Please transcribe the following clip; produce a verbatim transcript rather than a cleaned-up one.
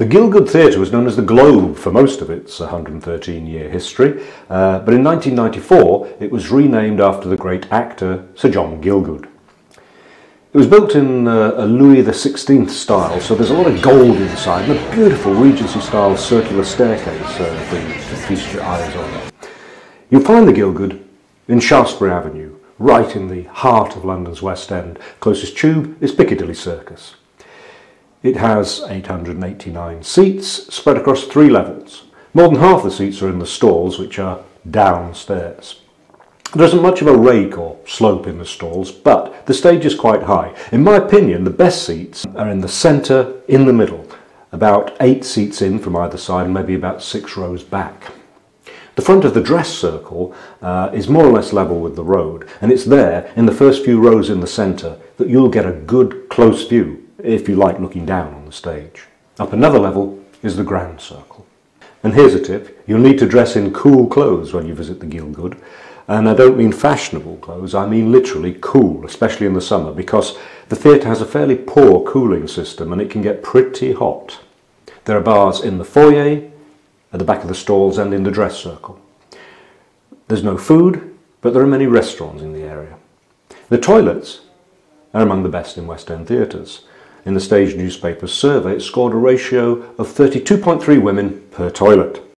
The Gielgud Theatre was known as the Globe for most of its one hundred thirteen year history, uh, but in nineteen ninety-four it was renamed after the great actor Sir John Gielgud. It was built in uh, a Louis the sixteenth style, so there's a lot of gold inside and a beautiful Regency style circular staircase uh, to feast your eyes on. You'll find the Gielgud in Shaftesbury Avenue, right in the heart of London's West End. Closest tube is Piccadilly Circus. It has eight hundred eighty-nine seats spread across three levels. More than half the seats are in the stalls, which are downstairs. There isn't much of a rake or slope in the stalls, but the stage is quite high. In my opinion, the best seats are in the centre, in the middle, about eight seats in from either side and maybe about six rows back. The front of the dress circle uh, is more or less level with the road, and it's there in the first few rows in the centre that you'll get a good close view if you like looking down on the stage. Up another level is the grand circle. And here's a tip, you'll need to dress in cool clothes when you visit the Gielgud. And I don't mean fashionable clothes, I mean literally cool, especially in the summer, because the theatre has a fairly poor cooling system and it can get pretty hot. There are bars in the foyer, at the back of the stalls and in the dress circle. There's no food, but there are many restaurants in the area. The toilets are among the best in West End theatres. In the stage newspaper's survey, it scored a ratio of thirty-two point three women per toilet.